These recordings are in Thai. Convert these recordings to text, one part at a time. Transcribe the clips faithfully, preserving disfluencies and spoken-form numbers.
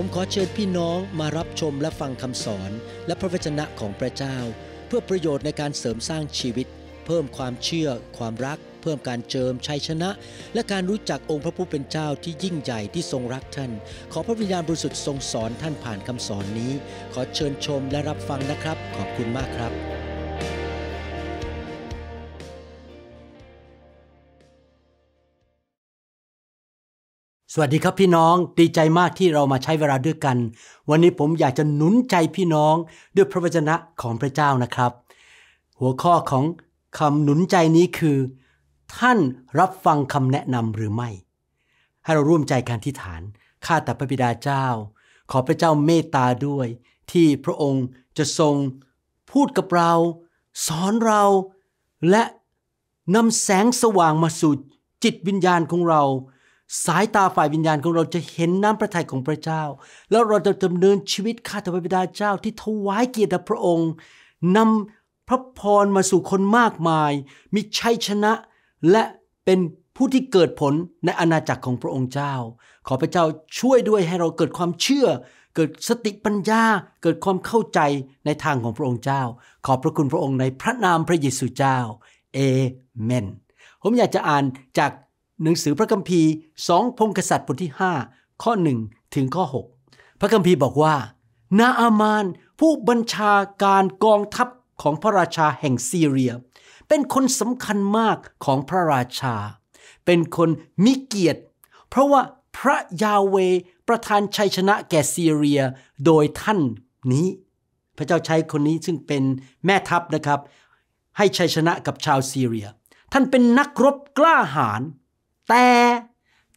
ผมขอเชิญพี่น้องมารับชมและฟังคำสอนและพระวจนะของพระเจ้าเพื่อประโยชน์ในการเสริมสร้างชีวิตเพิ่มความเชื่อความรักเพิ่มการเจิมชัยชนะและการรู้จักองค์พระผู้เป็นเจ้าที่ยิ่งใหญ่ที่ทรงรักท่านขอพระวิญญาณบริสุทธิ์ทรงสอนท่านผ่านคำสอนนี้ขอเชิญชมและรับฟังนะครับขอบคุณมากครับสวัสดีครับพี่น้องดีใจมากที่เรามาใช้เวลาด้วยกันวันนี้ผมอยากจะหนุนใจพี่น้องด้วยพระวจนะของพระเจ้านะครับหัวข้อของคำหนุนใจนี้คือท่านรับฟังคำแนะนำหรือไม่ให้เราร่วมใจการอธิษฐานข้าแต่พระบิดาเจ้าขอพระเจ้าเมตตาด้วยที่พระองค์จะทรงพูดกับเราสอนเราและนำแสงสว่างมาสู่จิตวิญญาณของเราสายตาฝ่ายวิญญาณของเราจะเห็นน้ำพระทัยของพระเจ้าแล้วเราจะดำเนินชีวิตข้าแต่พระบิดาเจ้าที่ถวายเกียรติแด่พระองค์นำพระพรมาสู่คนมากมายมีชัยชนะและเป็นผู้ที่เกิดผลในอาณาจักรของพระองค์เจ้าขอพระเจ้าช่วยด้วยให้เราเกิดความเชื่อเกิดสติปัญญาเกิดความเข้าใจในทางของพระองค์เจ้าขอบพระคุณพระองค์ในพระนามพระเยซูเจ้าเอเมนผมอยากจะอ่านจากหนังสือพระคัมภีร์สองพงศ์กษัตริย์บทที่ห้าข้อหนึ่งถึงข้อหกพระคัมภีร์บอกว่านาอามานผู้บัญชาการกองทัพของพระราชาแห่งซีเรียเป็นคนสำคัญมากของพระราชาเป็นคนมีเกียรติเพราะว่าพระยาเวห์ประทานชัยชนะแก่ซีเรียโดยท่านนี้พระเจ้าใช้คนนี้ซึ่งเป็นแม่ทัพนะครับให้ชัยชนะกับชาวซีเรียท่านเป็นนักรบกล้าหาญแต่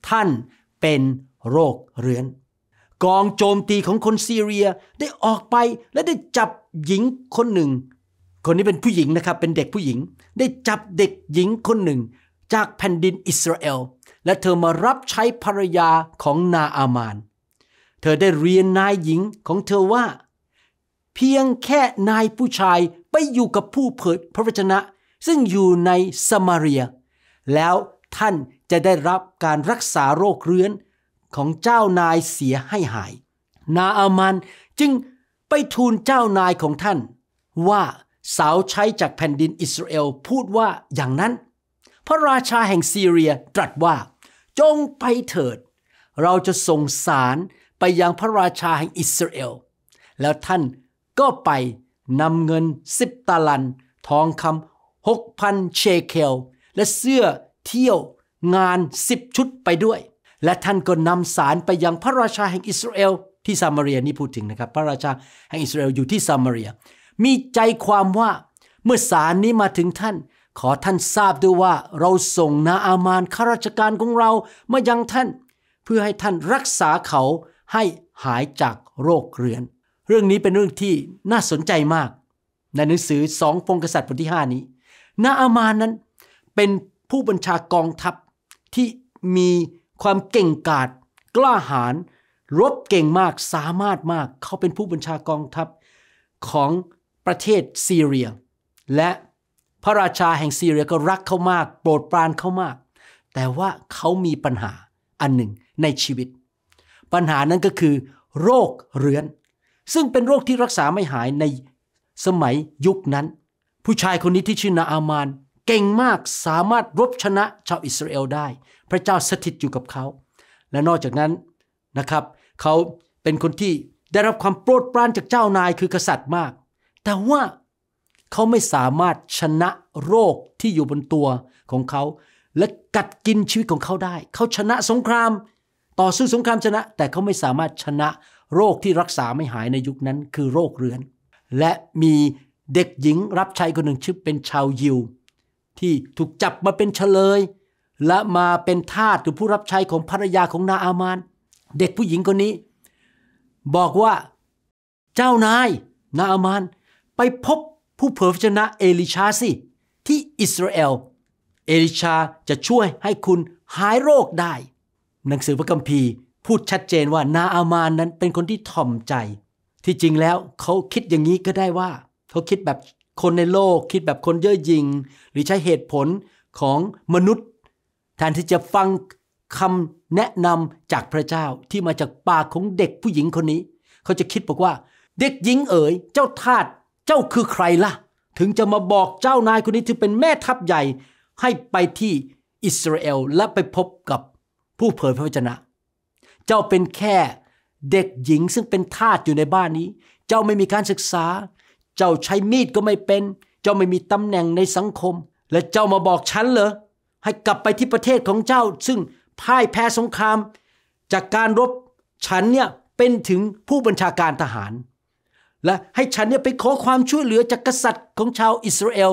ท่านเป็นโรคเรื้อนกองโจมตีของคนซีเรียได้ออกไปและได้จับหญิงคนหนึ่งคนนี้เป็นผู้หญิงนะครับเป็นเด็กผู้หญิงได้จับเด็กหญิงคนหนึ่งจากแผ่นดินอิสราเอลและเธอมารับใช้ภรรยาของนาอามานเธอได้เรียนนายหญิงของเธอว่าเพียงแค่นายผู้ชายไปอยู่กับผู้เผยพระวจนะซึ่งอยู่ในซามาเรียแล้วท่านจะได้รับการรักษาโรคเรื้อนของเจ้านายเสียให้หายนาอามานจึงไปทูลเจ้านายของท่านว่าสาวใช้จากแผ่นดินอิสราเอลพูดว่าอย่างนั้นพระราชาแห่งซีเรียตรัสว่าจงไปเถิดเราจะส่งสารไปยังพระราชาแห่งอิสราเอลแล้วท่านก็ไปนำเงินสิบตาลันทองคำหกพันเชเคลและเสื้อเที่ยวงานสิบชุดไปด้วยและท่านก็นำสารไปยังพระราชาแห่งอิสราเอลที่ซามาเรียนี่พูดถึงนะครับพระราชาแห่งอิสราเอลอยู่ที่ซามาเรียมีใจความว่าเมื่อสารนี้มาถึงท่านขอท่านทราบด้วยว่าเราส่งนาอามานข้าราชการของเรามายังท่านเพื่อให้ท่านรักษาเขาให้หายจากโรคเรื้อนเรื่องนี้เป็นเรื่องที่น่าสนใจมากในหนังสือสองพงศ์กษัตริย์บทที่ห้านี้นาอามานนั้นเป็นผู้บัญชากองทัพที่มีความเก่งกาจกล้าหาญรบเก่งมากสามารถมากเขาเป็นผู้บัญชากองทัพของประเทศซีเรียและพระราชาแห่งซีเรียก็รักเขามากโปรดปรานเขามากแต่ว่าเขามีปัญหาอันหนึ่งในชีวิตปัญหานั้นก็คือโรคเรื้อนซึ่งเป็นโรคที่รักษาไม่หายในสมัยยุคนั้นผู้ชายคนนี้ที่ชื่อนาอามานเก่งมากสามารถรบชนะชาวอิสราเอลได้พระเจ้าสถิตอยู่กับเขาและนอกจากนั้นนะครับเขาเป็นคนที่ได้รับความโปรดปรานจากเจ้านายคือกษัตริย์มากแต่ว่าเขาไม่สามารถชนะโรคที่อยู่บนตัวของเขาและกัดกินชีวิตของเขาได้เขาชนะสงครามต่อสู้สงครามชนะแต่เขาไม่สามารถชนะโรคที่รักษาไม่หายในยุคนั้นคือโรคเรื้อนและมีเด็กหญิงรับใช้คนหนึ่งชื่อเป็นชาวยิวที่ถูกจับมาเป็นเฉลยและมาเป็นทาสหรือผู้รับใช้ของภรรยาของนาอามานเด็กผู้หญิงคนนี้บอกว่าเจ้านายนาอามานไปพบผู้เผยพระวจนะเอลิชาสิที่อิสราเอลเอลิชาจะช่วยให้คุณหายโรคได้หนังสือพระคัมภีร์พูดชัดเจนว่านาอามานนั้นเป็นคนที่ถ่อมใจที่จริงแล้วเขาคิดอย่างนี้ก็ได้ว่าเขาคิดแบบคนในโลกคิดแบบคนเย่อหยิ่งหรือใช้เหตุผลของมนุษย์แทนที่จะฟัง คำแนะนำจากพระเจ้าที่มาจากปากของเด็กผู้หญิงคนนี้เขาจะคิดบอกว่าเด็กหญิงเอ๋ยเจ้าทาสเจ้าคือใครล่ะถึงจะมาบอกเจ้านายคนนี้ที่เป็นแม่ทัพใหญ่ให้ไปที่อิสราเอลและไปพบกับผู้เผยพระวจนะเจ้าเป็นแค่เด็กหญิงซึ่งเป็นทาสอยู่ในบ้านนี้เจ้าไม่มีการศึกษาเจ้าใช้มีดก็ไม่เป็นเจ้าไม่มีตำแหน่งในสังคมและเจ้ามาบอกฉันเหรอให้กลับไปที่ประเทศของเจ้าซึ่งพ่ายแพ้สงครามจากการรบฉันเนี่ยเป็นถึงผู้บัญชาการทหารและให้ฉันเนี่ยไปขอความช่วยเหลือจากกษัตริย์ของชาวอิสราเอล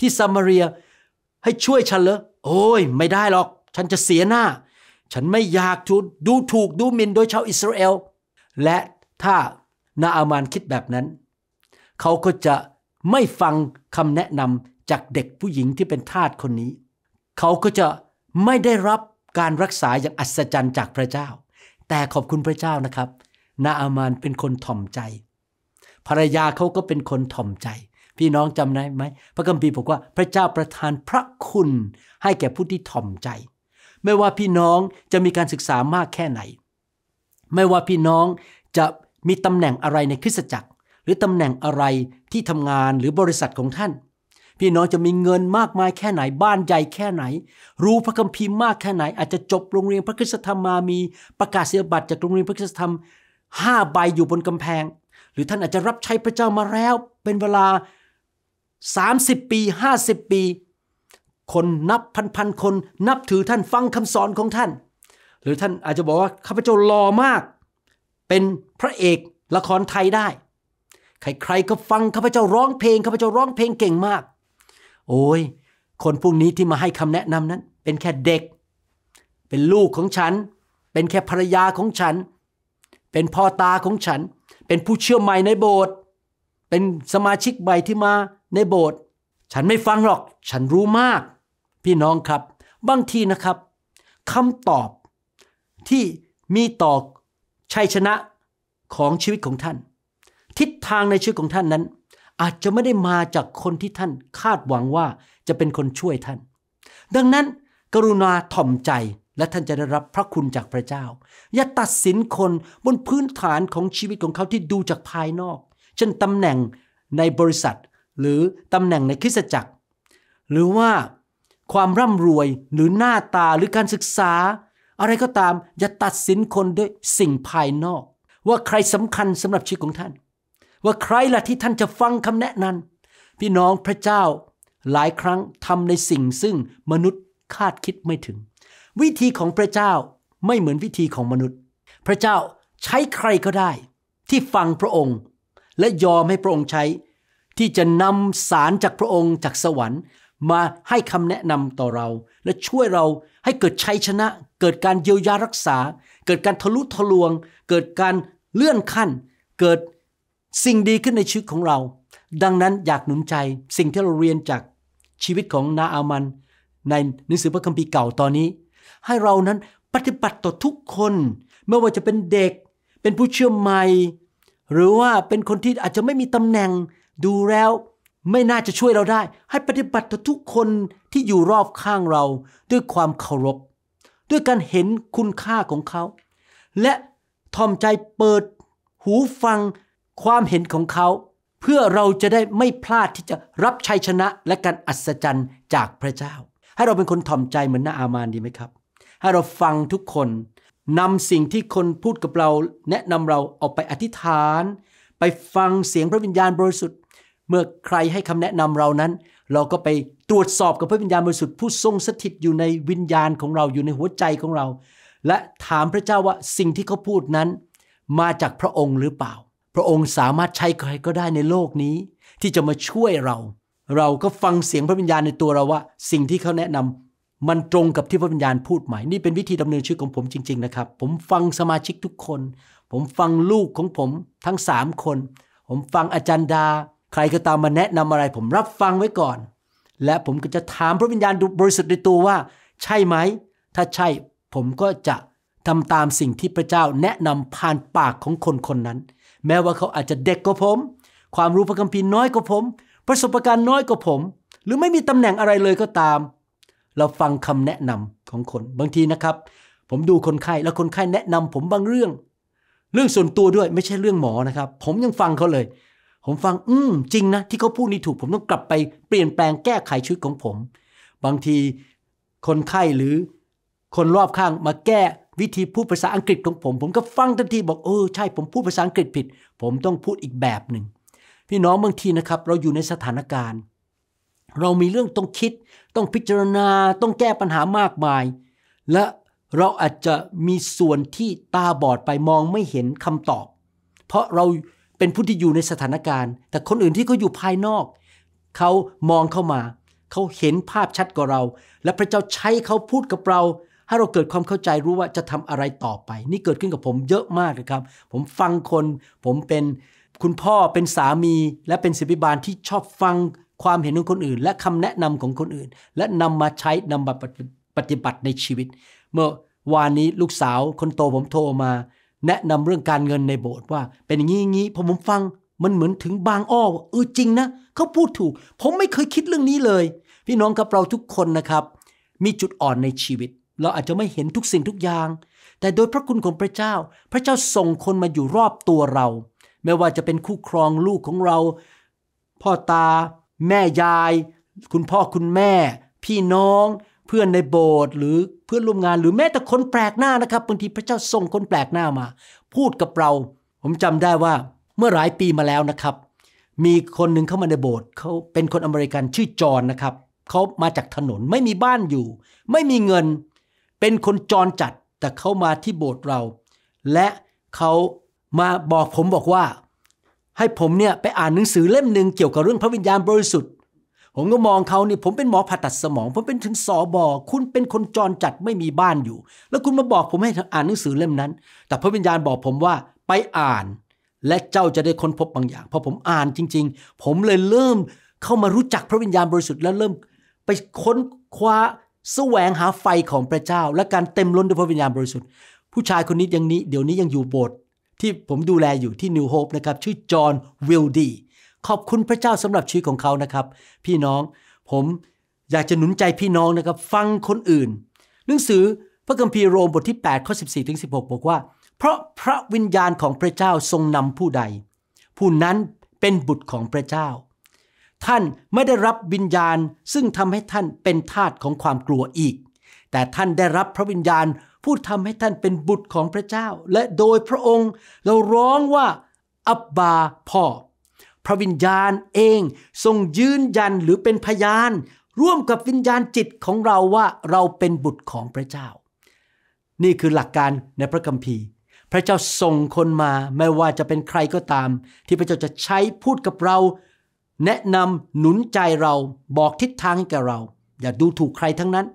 ที่ซามาเรียให้ช่วยฉันเหรอโอ้ยไม่ได้หรอกฉันจะเสียหน้าฉันไม่อยากถูกดูถูกดูหมิ่นโดยชาวอิสราเอลและถ้านาอามานคิดแบบนั้นเขาก็จะไม่ฟังคำแนะนำจากเด็กผู้หญิงที่เป็นทาสคนนี้เขาก็จะไม่ได้รับการรักษาอย่างอัศจรรย์จากพระเจ้าแต่ขอบคุณพระเจ้านะครับนาอามานเป็นคนถ่อมใจภรรยาเขาก็เป็นคนถ่อมใจพี่น้องจำได้ไหมพระคัมภีร์บอกว่าพระเจ้าประทานพระคุณให้แก่ผู้ที่ถ่อมใจไม่ว่าพี่น้องจะมีการศึกษามากแค่ไหนไม่ว่าพี่น้องจะมีตำแหน่งอะไรในคริสตจักรหรือตำแหน่งอะไรที่ทำงานหรือบริษัทของท่านพี่น้องจะมีเงินมากมายแค่ไหนบ้านใหญ่แค่ไหนรู้พระคัมภีร์มากแค่ไหนอาจจะจบโรงเรียนพระคริสตธรรมมามีประกาศเสียบัตรจากโรงเรียนพระคริสตธรรมห้าใบอยู่บนกำแพงหรือท่านอาจจะรับใช้พระเจ้ามาแล้วเป็นเวลาสามสิบปีห้าสิบปีคนนับพันๆคนนับถือท่านฟังคำสอนของท่านหรือท่านอาจจะบอกว่าข้าพเจ้าหล่อมากเป็นพระเอกละครไทยได้ใครๆก็ฟังข้าพเจ้าร้องเพลงข้าพเจ้าร้องเพลงเก่งมากโอ้ยคนพวกนี้ที่มาให้คำแนะนำนั้นเป็นแค่เด็กเป็นลูกของฉันเป็นแค่ภรรยาของฉันเป็นพ่อตาของฉันเป็นผู้เชื่อใหม่ในโบสถ์เป็นสมาชิกใหม่ที่มาในโบสถ์ฉันไม่ฟังหรอกฉันรู้มากพี่น้องครับบางทีนะครับคำตอบที่มีต่อชัยชนะของชีวิตของท่านทิศทางในชีวิตของท่านนั้นอาจจะไม่ได้มาจากคนที่ท่านคาดหวังว่าจะเป็นคนช่วยท่านดังนั้นกรุณาถ่อมใจและท่านจะได้รับพระคุณจากพระเจ้าอย่าตัดสินคนบนพื้นฐานของชีวิตของเขาที่ดูจากภายนอกเช่นตำแหน่งในบริษัทหรือตำแหน่งในคริสตจักรหรือว่าความร่ำรวยหรือหน้าตาหรือการศึกษาอะไรก็ตามอย่าตัดสินคนด้วยสิ่งภายนอกว่าใครสำคัญสำหรับชีวิตของท่านว่าใครล่ะที่ท่านจะฟังคำแนะนำพี่น้องพระเจ้าหลายครั้งทำในสิ่งซึ่งมนุษย์คาดคิดไม่ถึงวิธีของพระเจ้าไม่เหมือนวิธีของมนุษย์พระเจ้าใช้ใครก็ได้ที่ฟังพระองค์และยอมให้พระองค์ใช้ที่จะนำสารจากพระองค์จากสวรรค์มาให้คำแนะนำต่อเราและช่วยเราให้เกิดชัยชนะเกิดการเยียวยารักษาเกิดการทะลุทะลวงเกิดการเลื่อนขั้นเกิดสิ่งดีขึ้นในชีวิตของเราดังนั้นอยากหนุนใจสิ่งที่เราเรียนจากชีวิตของนาอามันในหนังสือพระคัมภีร์เก่าตอนนี้ให้เรานั้นปฏิบัติต่อทุกคนไม่ว่าจะเป็นเด็กเป็นผู้เชื่อใหม่หรือว่าเป็นคนที่อาจจะไม่มีตำแหน่งดูแล้วไม่น่าจะช่วยเราได้ให้ปฏิบัติต่อทุกคนที่อยู่รอบข้างเราด้วยความเคารพด้วยการเห็นคุณค่าของเขาและถ่อมใจเปิดหูฟังความเห็นของเขาเพื่อเราจะได้ไม่พลาดที่จะรับชัยชนะและการอัศจรรย์จากพระเจ้าให้เราเป็นคนถ่อมใจเหมือนนาอามานดีไหมครับให้เราฟังทุกคนนำสิ่งที่คนพูดกับเราแนะนำเราเอาไปอธิษฐานไปฟังเสียงพระวิญญาณบริสุทธิ์เมื่อใครให้คำแนะนำเรานั้นเราก็ไปตรวจสอบกับพระวิญญาณบริสุทธิ์ผู้ทรงสถิตอยู่ในวิญญาณของเราอยู่ในหัวใจของเราและถามพระเจ้าว่าสิ่งที่เขาพูดนั้นมาจากพระองค์หรือเปล่าพระองค์สามารถใช้ใครก็ได้ในโลกนี้ที่จะมาช่วยเราเราก็ฟังเสียงพระวิญญาณในตัวเราว่าสิ่งที่เขาแนะนำมันตรงกับที่พระวิญญาณพูดไหมนี่เป็นวิธีดำเนินชีวิตของผมจริงๆนะครับผมฟังสมาชิกทุกคนผมฟังลูกของผมทั้งสามคนผมฟังอาจารย์ดาใครก็ตามมาแนะนำอะไรผมรับฟังไว้ก่อนและผมก็จะถามพระวิญญาณบริสุทธิ์ในตัวว่าใช่ไหมถ้าใช่ผมก็จะทำตามสิ่งที่พระเจ้าแนะนำผ่านปากของคนคนนั้นแม้ว่าเขาอาจจะเด็กกว่าผมความรู้พระคัมภีร์น้อยกว่าผมประสบการณ์น้อยกว่าผมหรือไม่มีตำแหน่งอะไรเลยก็ตามเราฟังคำแนะนำของคนบางทีนะครับ ผมดูคนไข้แล้วคนไข้แนะนำผมบางเรื่องเรื่องส่วนตัวด้วยไม่ใช่เรื่องหมอนะครับผมยังฟังเขาเลยผมฟังอืมจริงนะที่เขาพูดนี่ถูกผมต้องกลับไปเปลี่ยนแปลงแก้ไขชีวิตของผมบางทีคนไข้หรือคนรอบข้างมาแก้วิธีพูดภาษาอังกฤษของผมผมก็ฟังทันทีบอกเออใช่ผมพูดภาษาอังกฤษผิดผมต้องพูดอีกแบบหนึ่งพี่น้องบางทีนะครับเราอยู่ในสถานการณ์เรามีเรื่องต้องคิดต้องพิจารณาต้องแก้ปัญหามากมายและเราอาจจะมีส่วนที่ตาบอดไปมองไม่เห็นคำตอบเพราะเราเป็นผู้ที่อยู่ในสถานการณ์แต่คนอื่นที่เขาอยู่ภายนอกเขามองเข้ามาเขาเห็นภาพชัดกว่าเราและพระเจ้าใช้เขาพูดกับเราให้เราเกิดความเข้าใจรู้ว่าจะทำอะไรต่อไปนี่เกิดขึ้นกับผมเยอะมากนะครับผมฟังคนผมเป็นคุณพ่อเป็นสามีและเป็นศิษย์พิบาลที่ชอบฟังความเห็นของคนอื่นและคำแนะนำของคนอื่นและนำมาใช้นำมาปฏิบัติในชีวิตเมื่อวานนี้ลูกสาวคนโตผมโทรมาแนะนำเรื่องการเงินในโบสถ์ว่าเป็นอย่างนี้อย่างนี้พอผมฟังมันเหมือนถึงบางอ้อเออจริงนะเขาพูดถูกผมไม่เคยคิดเรื่องนี้เลยพี่น้องกับเราทุกคนนะครับมีจุดอ่อนในชีวิตเราอาจจะไม่เห็นทุกสิ่งทุกอย่างแต่โดยพระคุณของพระเจ้าพระเจ้าส่งคนมาอยู่รอบตัวเราไม่ว่าจะเป็นคู่ครองลูกของเราพ่อตาแม่ยายคุณพ่อคุณแม่พี่น้องเพื่อนในโบสถ์หรือเพื่อนร่วมงานหรือแม้แต่คนแปลกหน้านะครับบางทีพระเจ้าส่งคนแปลกหน้ามาพูดกับเราผมจำได้ว่าเมื่อหลายปีมาแล้วนะครับมีคนหนึ่งเข้ามาในโบสถ์เขาเป็นคนอเมริกันชื่อจอนนะครับเขามาจากถนนไม่มีบ้านอยู่ไม่มีเงินเป็นคนจรจัดแต่เขามาที่โบสถ์เราและเขามาบอกผมบอกว่าให้ผมเนี่ยไปอ่านหนังสือเล่มหนึ่งเกี่ยวกับเรื่องพระวิญญาณบริสุทธิ์ผมก็มองเขานี่ผมเป็นหมอผ่าตัดสมองผมเป็นถึงสบคุณเป็นคนจรจัดไม่มีบ้านอยู่แล้วคุณมาบอกผมให้อ่านหนังสือเล่มนั้นแต่พระวิญญาณบอกผมว่าไปอ่านและเจ้าจะได้ค้นพบบางอย่างพอผมอ่านจริงๆผมเลยเริ่มเข้ามารู้จักพระวิญญาณบริสุทธิ์และเริ่มไปค้นคว้าแสวงหาไฟของพระเจ้าและการเต็มล้นด้วยพระวิญญาณบริสุทธิ์ผู้ชายคนนี้ยังนี้เดี๋ยวนี้ยังอยู่โบสถ์ที่ผมดูแลอยู่ที่นิวโฮปนะครับชื่อจอห์นวิลดีขอบคุณพระเจ้าสำหรับชีวิตของเขานะครับพี่น้องผมอยากจะหนุนใจพี่น้องนะครับฟังคนอื่นหนังสือพระคัมภีร์โรมบทที่แปดข้อสิบสี่ถึงสิบหกบอกว่าเพราะพระวิญญาณของพระเจ้าทรงนำผู้ใดผู้นั้นเป็นบุตรของพระเจ้าท่านไม่ได้รับวิญญาณซึ่งทำให้ท่านเป็นทาสของความกลัวอีกแต่ท่านได้รับพระวิญญาณผู้ทำให้ท่านเป็นบุตรของพระเจ้าและโดยพระองค์เราร้องว่าอับบาพ่อพระวิญญาณเองทรงยืนยันหรือเป็นพยานร่วมกับวิญญาณจิตของเราว่าเราเป็นบุตรของพระเจ้านี่คือหลักการในพระคัมภีร์พระเจ้าส่งคนมาไม่ว่าจะเป็นใครก็ตามที่พระเจ้าจะใช้พูดกับเราแนะนำหนุนใจเราบอกทิศทางให้กับเราอย่าดูถูกใครทั้งนั้น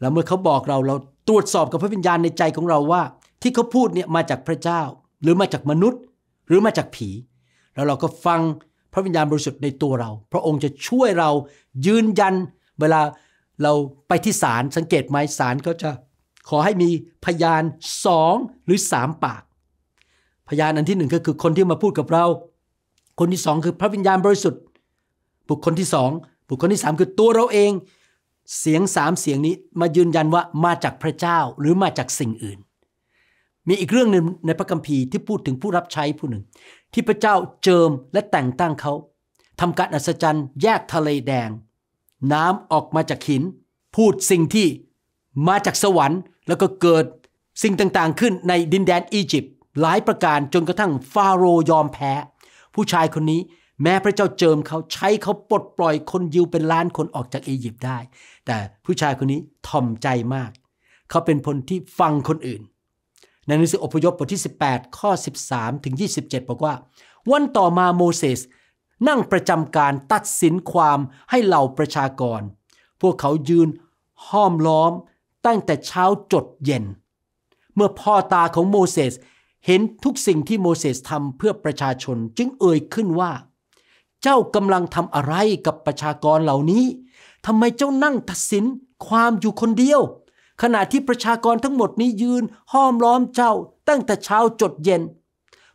แล้วเมื่อเขาบอกเราเราตรวจสอบกับพระวิญญาณในใจของเราว่าที่เขาพูดเนี่ยมาจากพระเจ้าหรือมาจากมนุษย์หรือมาจากผีแล้วเราก็ฟังพระวิญญาณบริสุทธิ์ในตัวเราพระองค์จะช่วยเรายืนยันเวลาเราไปที่ศาลสังเกตไหมศาลก็จะขอให้มีพยานสองหรือสามปากพยานอันที่หนึ่งก็คือคนที่มาพูดกับเราคนที่สองคือพระวิญญาณบริสุทธิ์บุคคลที่สองบุคคลที่สามคือตัวเราเองเสียงสามเสียงนี้มายืนยันว่ามาจากพระเจ้าหรือมาจากสิ่งอื่นมีอีกเรื่องนึงในพระคัมภีร์ที่พูดถึงผู้รับใช้ผู้หนึ่งที่พระเจ้าเจิมและแต่งตั้งเขาทำการอัศจรรย์แยกทะเลแดงน้ำออกมาจากหินพูดสิ่งที่มาจากสวรรค์แล้วก็เกิดสิ่งต่างๆขึ้นในดินแดนอียิปต์หลายประการจนกระทั่งฟาโรห์ยอมแพ้ผู้ชายคนนี้แม้พระเจ้าเจิมเขาใช้เขาปลดปล่อยคนยิวเป็นล้านคนออกจากอียิปต์ได้แต่ผู้ชายคนนี้ถ่อมใจมากเขาเป็นคนที่ฟังคนอื่นในหนังสืออพยพบทที่สิบแปดข้อสิบสามถึงยี่สิบเจ็ดบอกว่าวันต่อมาโมเสสนั่งประจำการตัดสินความให้เหล่าประชากรพวกเขายืนห้อมล้อมตั้งแต่เช้าจดเย็นเมื่อพ่อตาของโมเสสเห็นทุกสิ่งที่โมเสสทำเพื่อประชาชนจึงเอ่ยขึ้นว่าเจ้ากำลังทำอะไรกับประชากรเหล่านี้ทำไมเจ้านั่งตัดสินความอยู่คนเดียวขณะที่ประชากรทั้งหมดนี้ยืนห้อมล้อมเจ้าตั้งแต่เช้าจดเย็น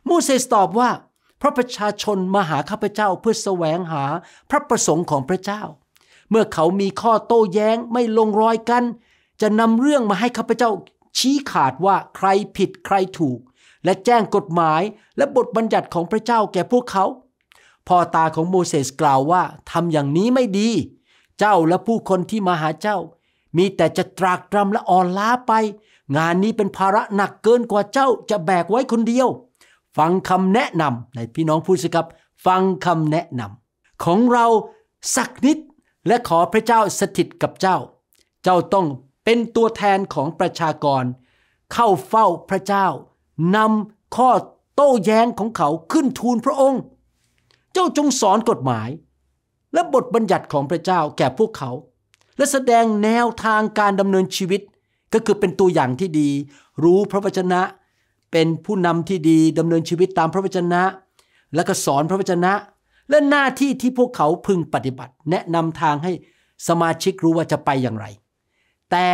โมเสสตอบว่าเพราะประชาชนมาหาข้าพเจ้าเพื่อแสวงหาพระประสงค์ของพระเจ้าเมื่อเขามีข้อโต้แย้งไม่ลงรอยกันจะนำเรื่องมาให้ข้าพเจ้า ชี้ขาดว่าใครผิดใครถูกและแจ้งกฎหมายและบทบัญญัติของพระเจ้าแก่พวกเขาพ่อตาของโมเสสกล่าวว่าทำอย่างนี้ไม่ดีเจ้าและผู้คนที่มาหาเจ้ามีแต่จะตรากตรำและอ่อนล้าไปงานนี้เป็นภาระหนักเกินกว่าเจ้าจะแบกไว้คนเดียวฟังคำแนะนำในพี่น้องพูดสิครับฟังคำแนะนำของเราสักนิดและขอพระเจ้าสถิตกับเจ้าเจ้าต้องเป็นตัวแทนของประชากรเข้าเฝ้าพระเจ้านำข้อโต้แย้งของเขาขึ้นทูลพระองค์เจ้าจงสอนกฎหมายและบทบัญญัติของพระเจ้าแก่พวกเขาและแสดงแนวทางการดำเนินชีวิตก็คือเป็นตัวอย่างที่ดีรู้พระวจนะเป็นผู้นำที่ดีดำเนินชีวิตตามพระวจนะและก็สอนพระวจนะและหน้าที่ที่พวกเขาพึงปฏิบัติแนะนำทางให้สมาชิกรู้ว่าจะไปอย่างไรแต่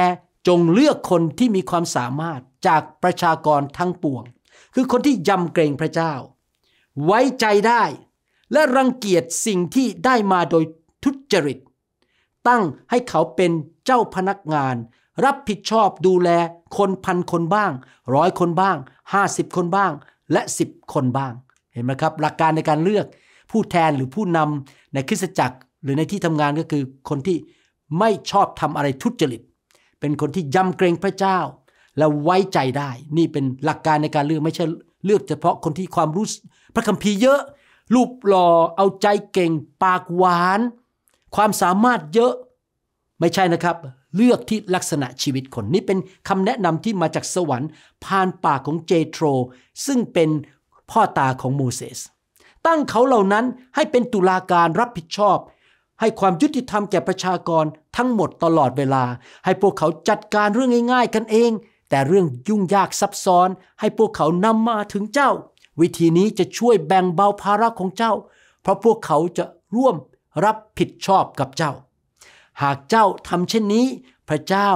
จงเลือกคนที่มีความสามารถจากประชากรทั้งปวงคือคนที่ยำเกรงพระเจ้าไว้ใจได้และรังเกียจสิ่งที่ได้มาโดยทุจริตตั้งให้เขาเป็นเจ้าพนักงานรับผิดชอบดูแลคนพันคนบ้างร้อยคนบ้างห้าสิบคนบ้างและสิบคนบ้างเห็นไหมครับหลักการในการเลือกผู้แทนหรือผู้นำในคริสตจักรหรือในที่ทำงานก็คือคนที่ไม่ชอบทำอะไรทุจริตเป็นคนที่ยำเกรงพระเจ้าและไว้ใจได้นี่เป็นหลักการในการเลือกไม่ใช่เลือกเฉพาะคนที่ความรู้พระคัมภีร์เยอะรูปหล่อเอาใจเก่งปากหวานความสามารถเยอะไม่ใช่นะครับเลือกที่ลักษณะชีวิตคนนี้เป็นคำแนะนำที่มาจากสวรรค์ผ่านปากของเจโทรซึ่งเป็นพ่อตาของโมเสสตั้งเขาเหล่านั้นให้เป็นตุลาการรับผิดชอบให้ความยุติธรรมแก่ประชากรทั้งหมดตลอดเวลาให้พวกเขาจัดการเรื่องง่ายๆกันเองแต่เรื่องยุ่งยากซับซ้อนให้พวกเขานำมาถึงเจ้าวิธีนี้จะช่วยแบ่งเบาภาระของเจ้าเพราะพวกเขาจะร่วมรับผิดชอบกับเจ้าหากเจ้าทำเช่นนี้พระเจ้า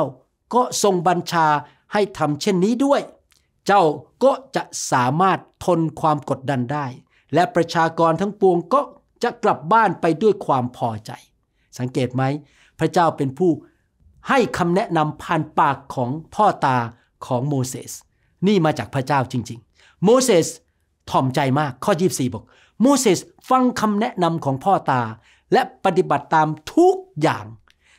ก็ทรงบัญชาให้ทำเช่นนี้ด้วยเจ้าก็จะสามารถทนความกดดันได้และประชากรทั้งปวงก็จะกลับบ้านไปด้วยความพอใจสังเกตไหมพระเจ้าเป็นผู้ให้คำแนะนำผ่านปากของพ่อตาของโมเสสนี่มาจากพระเจ้าจริงๆโมเสสถ่อมใจมากข้อยี่สิบสี่บอกโมเสสฟังคำแนะนำของพ่อตาและปฏิบัติตามทุกอย่าง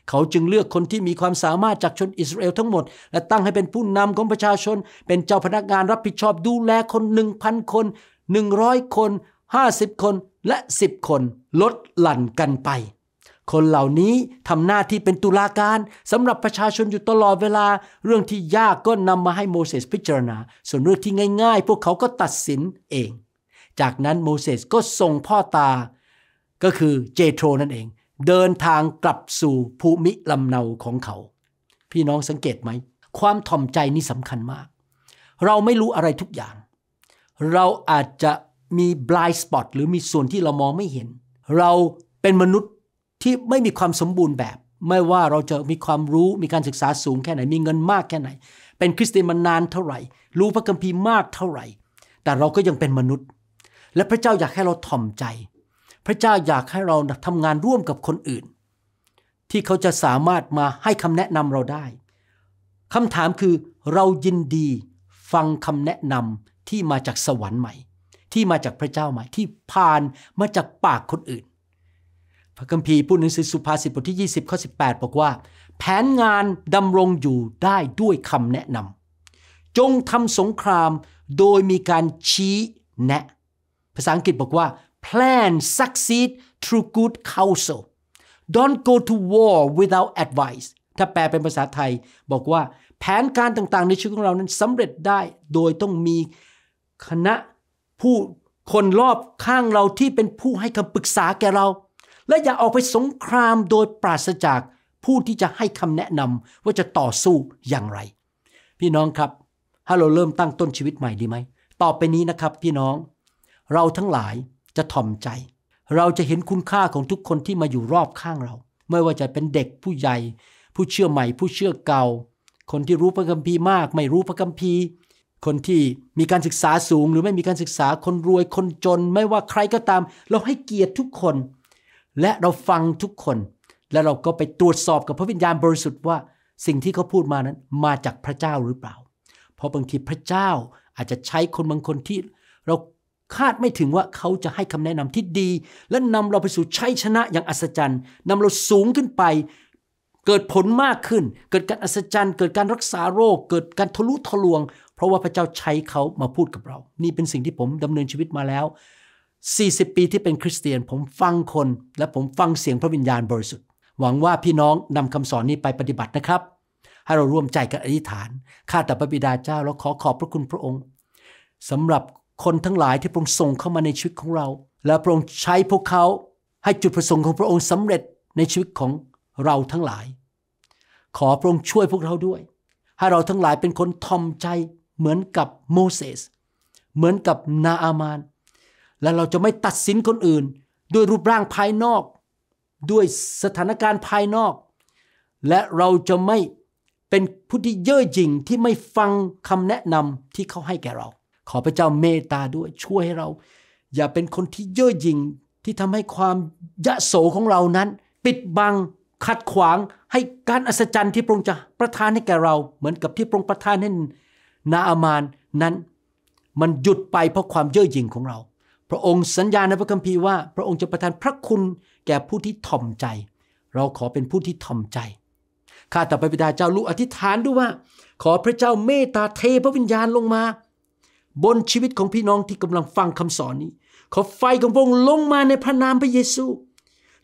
เขาจึงเลือกคนที่มีความสามารถจากชนอิสราเอลทั้งหมดและตั้งให้เป็นผู้นำของประชาชนเป็นเจ้าพนักงานรับผิดชอบดูแลคน หนึ่งพัน คนหนึ่งร้อยคนห้าสิบคนและสิบคนลดหลั่นกันไปคนเหล่านี้ทำหน้าที่เป็นตุลาการสำหรับประชาชนอยู่ตลอดเวลาเรื่องที่ยากก็นำมาให้โมเสสพิจารณาส่วนเรื่องที่ง่ายๆพวกเขาก็ตัดสินเองจากนั้นโมเสสก็ส่งพ่อตาก็คือเจโทรนั่นเองเดินทางกลับสู่ภูมิลำเนาของเขาพี่น้องสังเกตไหมความถ่อมใจนี่สำคัญมากเราไม่รู้อะไรทุกอย่างเราอาจจะมี blind spot หรือมีส่วนที่เรามองไม่เห็นเราเป็นมนุษย์ที่ไม่มีความสมบูรณ์แบบไม่ว่าเราจะมีความรู้มีการศึกษาสูงแค่ไหนมีเงินมากแค่ไหนเป็นคริสเตียนมานานเท่าไหร่รู้พระคัมภีร์มากเท่าไหร่แต่เราก็ยังเป็นมนุษย์และพระเจ้าอยากให้เราถ่อมใจพระเจ้าอยากให้เราทำงานร่วมกับคนอื่นที่เขาจะสามารถมาให้คำแนะนำเราได้คำถามคือเรายินดีฟังคำแนะนำที่มาจากสวรรค์ใหม่ที่มาจากพระเจ้าใหม่ที่ผ่านมาจากปากคนอื่นพระคัมภีร์พูดในหนังสือสุภาษิตบทที่ยี่สิบข้อสิบแปดบอกว่าแผนงานดำรงอยู่ได้ด้วยคำแนะนำจงทำสงครามโดยมีการชี้แนะภาษาอังกฤษบอกว่าPlan succeed through good counsel. Don't go to war without advice. ถ้าแปลเป็นภาษาไทยบอกว่าแผนการต่างๆในชีวิตของเรานั้นสำเร็จได้โดยต้องมีคณะผู้คนรอบข้างเราที่เป็นผู้ให้คำปรึกษาแก่เราและอย่าออกไปสงครามโดยปราศจากผู้ที่จะให้คำแนะนำว่าจะต่อสู้อย่างไรพี่น้องครับถ้าเราเริ่มตั้งต้นชีวิตใหม่ดีไหมต่อไปนี้นะครับพี่น้องเราทั้งหลายจะถ่อมใจเราจะเห็นคุณค่าของทุกคนที่มาอยู่รอบข้างเราไม่ว่าจะเป็นเด็กผู้ใหญ่ผู้เชื่อใหม่ผู้เชื่อเก่าคนที่รู้พระคัมภีร์มากไม่รู้พระคัมภีร์คนที่มีการศึกษาสูงหรือไม่มีการศึกษาคนรวยคนจนไม่ว่าใครก็ตามเราให้เกียรติทุกคนและเราฟังทุกคนและเราก็ไปตรวจสอบกับพระวิญญาณบริสุทธิ์ว่าสิ่งที่เขาพูดมานั้นมาจากพระเจ้าหรือเปล่า เพราะบางทีพระเจ้าอาจจะใช้คนบางคนที่เราคาดไม่ถึงว่าเขาจะให้คำแนะนำที่ดีและนำเราไปสู่ชัยชนะอย่างอัศจรรย์นำเราสูงขึ้นไปเกิดผลมากขึ้นเกิดการอัศจรรย์เกิดการรักษาโรคเกิดการทะลุทะลวงเพราะว่าพระเจ้าใช้เขามาพูดกับเรานี่เป็นสิ่งที่ผมดำเนินชีวิตมาแล้วสี่สิบปีที่เป็นคริสเตียนผมฟังคนและผมฟังเสียงพระวิญญาณบริสุทธิ์หวังว่าพี่น้องนำคำสอนนี้ไปปฏิบัตินะครับให้เราร่วมใจกันอธิษฐานข้าแต่พระบิดาเจ้าเราขอขอบพระคุณพระองค์สำหรับคนทั้งหลายที่พระองค์ส่งเข้ามาในชีวิตของเราและพระองค์ใช้พวกเขาให้จุดประสงค์ของพระองค์สำเร็จในชีวิตของเราทั้งหลายขอพระองค์ช่วยพวกเราด้วยให้เราทั้งหลายเป็นคนทอมใจเหมือนกับโมเสสเหมือนกับนาอามานและเราจะไม่ตัดสินคนอื่นด้วยรูปร่างภายนอกด้วยสถานการณ์ภายนอกและเราจะไม่เป็นผู้ที่เย่อหยิ่งที่ไม่ฟังคำแนะนำที่เขาให้แก่เราขอพระเจ้าเมตตาด้วยช่วยให้เราอย่าเป็นคนที่เย่อหยิ่งที่ทำให้ความยโสของเรานั้นปิดบังขัดขวางให้การอัศจรรย์ที่พระองค์จะประทานให้แก่เราเหมือนกับที่พระองค์ประทานให้นาอามานนั้นมันหยุดไปเพราะความเย่อหยิ่งของเราพระองค์สัญญาในพระคัมภีร์ว่าพระองค์จะประทานพระคุณแก่ผู้ที่ถ่อมใจเราขอเป็นผู้ที่ถ่อมใจข้าแต่พระบิดาเจ้าลูกอธิษฐานด้วยว่าขอพระเจ้าเมตตาเทพระวิญญาณลงมาบนชีวิตของพี่น้องที่กำลังฟังคำสอนนี้ขอไฟของพระองค์ลงมาในพระนามพระเยซู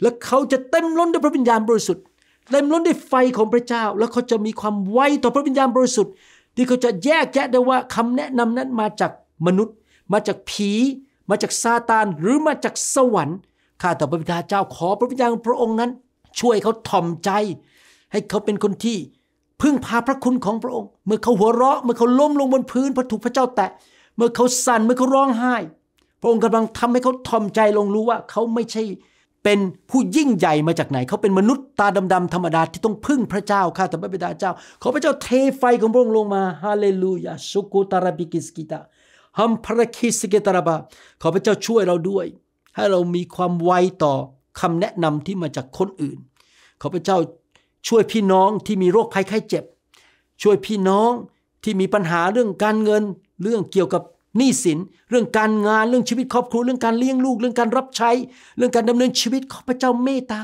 และเขาจะเต็มล้นด้วยพระวิญญาณบริสุทธิ์เต็มล้นด้วยไฟของพระเจ้าและเขาจะมีความไวต่อพระวิญญาณบริสุทธิ์ที่เขาจะแยกแยะได้ว่าคำแนะนำนั้นมาจากมนุษย์มาจากผีมาจากซาตานหรือมาจากสวรรค์ข้าแต่พระบิดาเจ้าขอพระวิญญาณของพระองค์นั้นช่วยเขาถ่อมใจให้เขาเป็นคนที่พึ่งพาพระคุณของพระองค์เมื่อเขาหัวเราะเมื่อเขาล้มลงบนพื้นเพราะถูกพระเจ้าแตะเมื่อเขาสั่นเมื่อเขาร้องไห้พระองค์กำลังทำให้เขาถ่อมใจลงรู้ว่าเขาไม่ใช่เป็นผู้ยิ่งใหญ่มาจากไหนเขาเป็นมนุษย์ตาดำๆธรรมดาที่ต้องพึ่งพระเจ้าข้าแต่พระบิดาเจ้าขอพระเจ้าเทไฟของพระองค์ลงมาฮาเลลูยาสุกุตาราบิกิสกิตาฮัมพระคิสกิตาราบาขอพระเจ้าช่วยเราด้วยให้เรามีความไวต่อคำแนะนำที่มาจากคนอื่นขอพระเจ้าช่วยพี่น้องที่มีโรคภัยไข้เจ็บช่วยพี่น้องที่มีปัญหาเรื่องการเงินเรื่องเกี่ยวกับหนี้สินเรื่องการงานเรื่องชีวิตครอบครัวเรื่องการเลี้ยงลูกเรื่องการรับใช้เรื่องการดำเนินชีวิตขอพระเจ้าเมตตา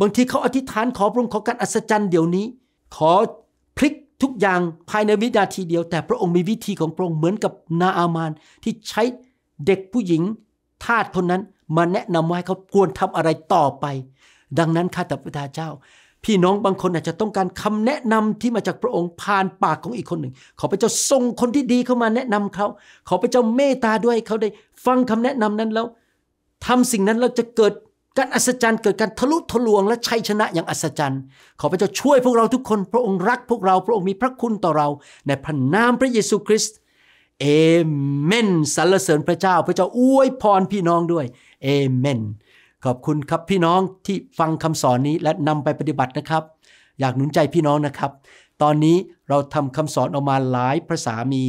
บางทีเขาอธิษฐานขอพระองค์ขอการอัศจรรย์เดี๋ยวนี้ขอพลิกทุกอย่างภายในวินาทีเดียวแต่พระองค์มีวิธีของพระองค์เหมือนกับนาอามานที่ใช้เด็กผู้หญิงทาสคนนั้นมาแนะนำว่าให้เขาควรทำอะไรต่อไปดังนั้นข้าแต่พระบิดาเจ้าพี่น้องบางคนอาจจะต้องการคำแนะนำที่มาจากพระองค์ผ่านปากของอีกคนหนึ่งขอพระเจ้าส่งคนที่ดีเข้ามาแนะนำเขาขอพระเจ้าเมตตาด้วยให้เขาได้ฟังคำแนะนำนั้นแล้วทำสิ่งนั้นแล้วจะเกิดการอัศจรรย์เกิดการทะลุทะลวงและชัยชนะอย่างอัศจรรย์ขอพระเจ้าช่วยพวกเราทุกคนพระองค์รักพวกเราพระองค์มีพระคุณต่อเราในพระนามพระเยซูคริสต์เอเมนสรรเสริญพระเจ้าพระเจ้าอวยพรพี่น้องด้วยเอเมนขอบคุณครับพี่น้องที่ฟังคำสอนนี้และนำไปปฏิบัตินะครับอยากหนุนใจพี่น้องนะครับตอนนี้เราทำคำสอนออกมาหลายภาษามี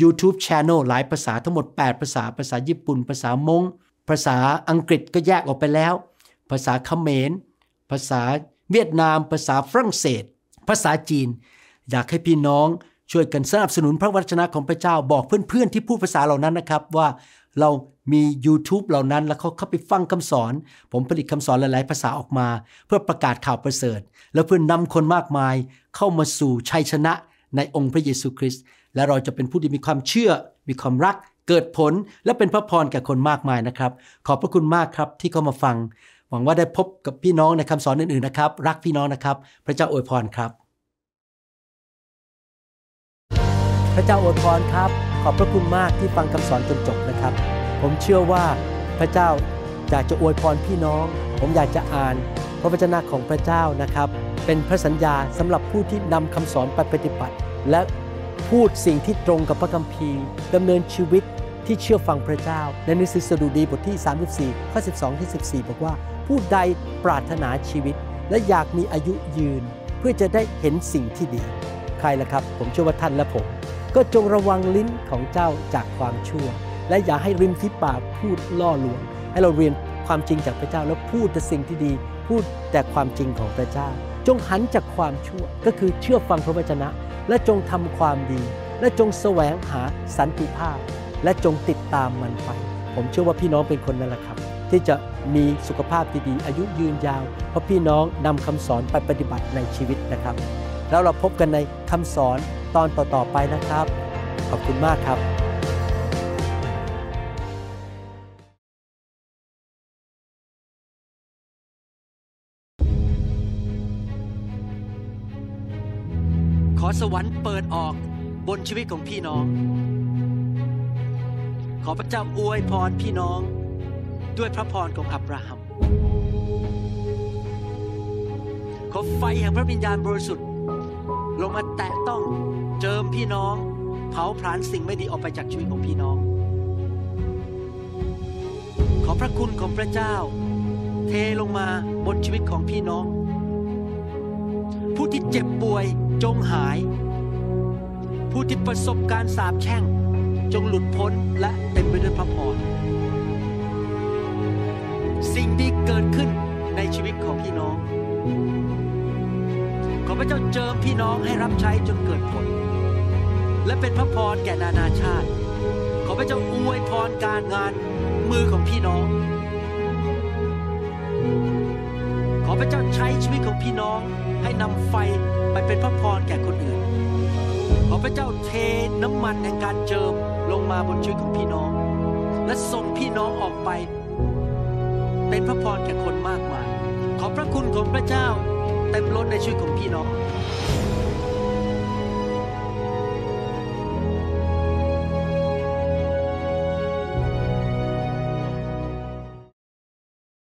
YouTube Channel หลายภาษาทั้งหมดแปดภาษาภาษาญี่ปุ่นภาษามงภาษาอังกฤษก็แยกออกไปแล้วภาษาเขมรภาษาเวียดนามภาษาฝรั่งเศสภาษาจีนอยากให้พี่น้องช่วยกันสนับสนุนพระวจนะของพระเจ้าบอกเพื่อนๆที่พูดภาษาเหล่านั้นนะครับว่าเรามี YouTube เหล่านั้นแล้วเขาเข้าไปฟังคำสอนผมผลิตคำสอนหลายๆภาษาออกมาเพื่อประกาศข่าวประเสริฐและเพื่อนำคนมากมายเข้ามาสู่ชัยชนะในองค์พระเยซูคริสต์และเราจะเป็นผู้ที่มีความเชื่อมีความรักเกิดผลและเป็นพระพรแก่คนมากมายนะครับขอบพระคุณมากครับที่เข้ามาฟังหวังว่าได้พบกับพี่น้องในคำสอนอื่นๆนะครับรักพี่น้องนะครับพระเจ้าอวยพรครับพระเจ้าอวยพรครับขอบพระคุณมากที่ฟังคำสอนจนจบนะครับผมเชื่อว่าพระเจ้าอยากจะอวยพรพี่น้องผมอยากจะอ่านพระวจนะของพระเจ้านะครับเป็นพระสัญญาสำหรับผู้ที่นำคำสอนไปปฏิบัติและพูดสิ่งที่ตรงกับพระคัมภีร์ดำเนินชีวิตที่เชื่อฟังพระเจ้าในหนังสือสดุดีบทที่สามสิบสี่ข้อสิบสองถึงสิบสี่บอกว่าผู้ใดปรารถนาชีวิตและอยากมีอายุยืนเพื่อจะได้เห็นสิ่งที่ดีใครล่ะครับผมเชื่อว่าท่านและผมก็จงระวังลิ้นของเจ้าจากความชั่วและอย่าให้ริมฝีปากพูดล่อลวงให้เราเรียนความจริงจากพระเจ้าแล้วพูดแต่สิ่งที่ดีพูดแต่ความจริงของพระเจ้าจงหันจากความชั่วก็คือเชื่อฟังพระวจนะและจงทำความดี และจงแสวงหาสันติภาพและจงติดตามมันไปผมเชื่อว่าพี่น้องเป็นคนนั่นแหละครับที่จะมีสุขภาพดีๆอายุยืนยาวเพราะพี่น้องนำคำสอนไปปฏิบัติในชีวิตนะครับแล้วเราพบกันในคำสอนตอนต่อๆไปนะครับขอบคุณมากครับขอสวรรค์เปิดออกบนชีวิตของพี่น้องขอพระเจ้าอวยพรพี่น้องด้วยพระพรของอับราฮัมขอไฟแห่งพระวิญญาณบริสุทธิ์ลงมาแตะต้องเจิมพี่น้องเผาผลาญสิ่งไม่ดีออกไปจากชีวิตของพี่น้องขอพระคุณของพระเจ้าเทลงมาบนชีวิตของพี่น้องผู้ที่เจ็บป่วยจงหายผู้ที่ประสบการสาปแช่งจงหลุดพ้นและเต็มไปด้วยพระพรสิ่งดีเกิดขึ้นในชีวิตของพี่น้องขอพระเจ้าเจิมพี่น้องให้รับใช้จนเกิดผลและเป็นพระพรแก่นานาชาติขอพระเจ้าอวยพรการงานมือของพี่น้องขอพระเจ้าใช้ชีวิตของพี่น้องให้นำไฟไปเป็นพระพรแก่คนอื่นขอพระเจ้าเทน้ำมันแห่งการเจิมลงมาบนชีวิตของพี่น้องและส่งพี่น้องออกไปเป็นพระพรแก่คนมากมายขอพระคุณของพระเจ้าเต็มล้นในชีวิตของพี่น้อง